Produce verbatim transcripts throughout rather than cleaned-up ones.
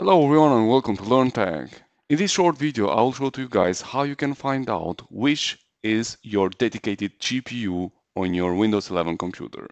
Hello everyone and welcome to LearnTech. In this short video, I will show to you guys how you can find out which is your dedicated G P U on your Windows eleven computer.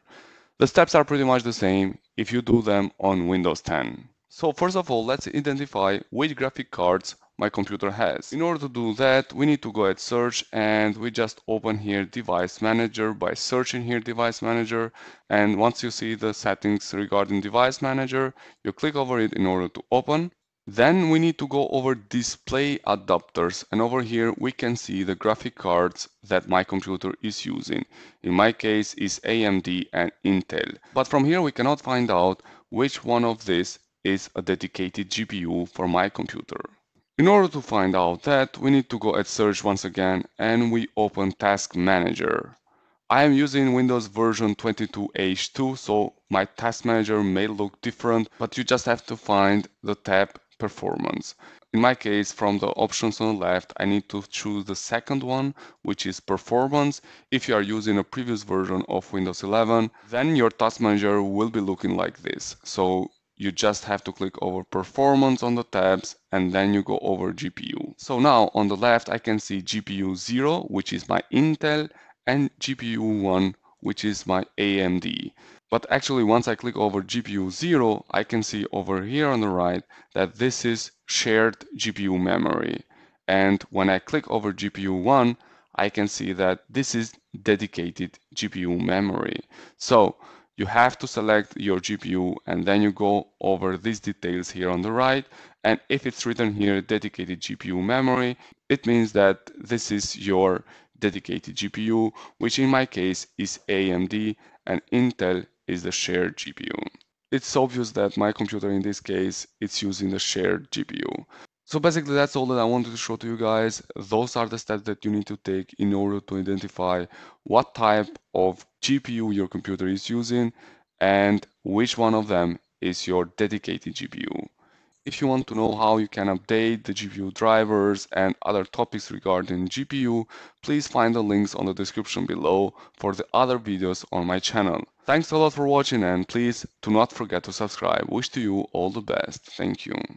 The steps are pretty much the same if you do them on Windows ten. So first of all, let's identify which graphic cards my computer has. In order to do that, we need to go at search and we just open here device manager by searching here device manager. And once you see the settings regarding device manager, you click over it in order to open. Then we need to go over display adapters, and over here we can see the graphic cards that my computer is using. In my case is A M D and Intel. But from here we cannot find out which one of these is a dedicated G P U for my computer. In order to find out that, we need to go at search once again and we open Task Manager. I am using Windows version twenty-two H two, so my Task Manager may look different, but you just have to find the tab Performance. In my case, from the options on the left, I need to choose the second one, which is Performance. If you are using a previous version of Windows eleven, then your Task Manager will be looking like this. So you just have to click over Performance on the tabs and then you go over G P U. So now on the left I can see G P U zero, which is my Intel, and G P U one, which is my A M D. But actually once I click over G P U zero, I can see over here on the right that this is shared G P U memory. And when I click over G P U one, I can see that this is dedicated G P U memory. So you have to select your G P U and then you go over these details here on the right. And if it's written here dedicated G P U memory, it means that this is your dedicated G P U, which in my case is A M D, and Intel is the shared G P U. It's obvious that my computer in this case, it's using the shared G P U. So basically that's all that I wanted to show to you guys. Those are the steps that you need to take in order to identify what type of G P U your computer is using and which one of them is your dedicated G P U. If you want to know how you can update the G P U drivers and other topics regarding G P U, please find the links on the description below for the other videos on my channel. Thanks a lot for watching and please do not forget to subscribe. Wish to you all the best. Thank you.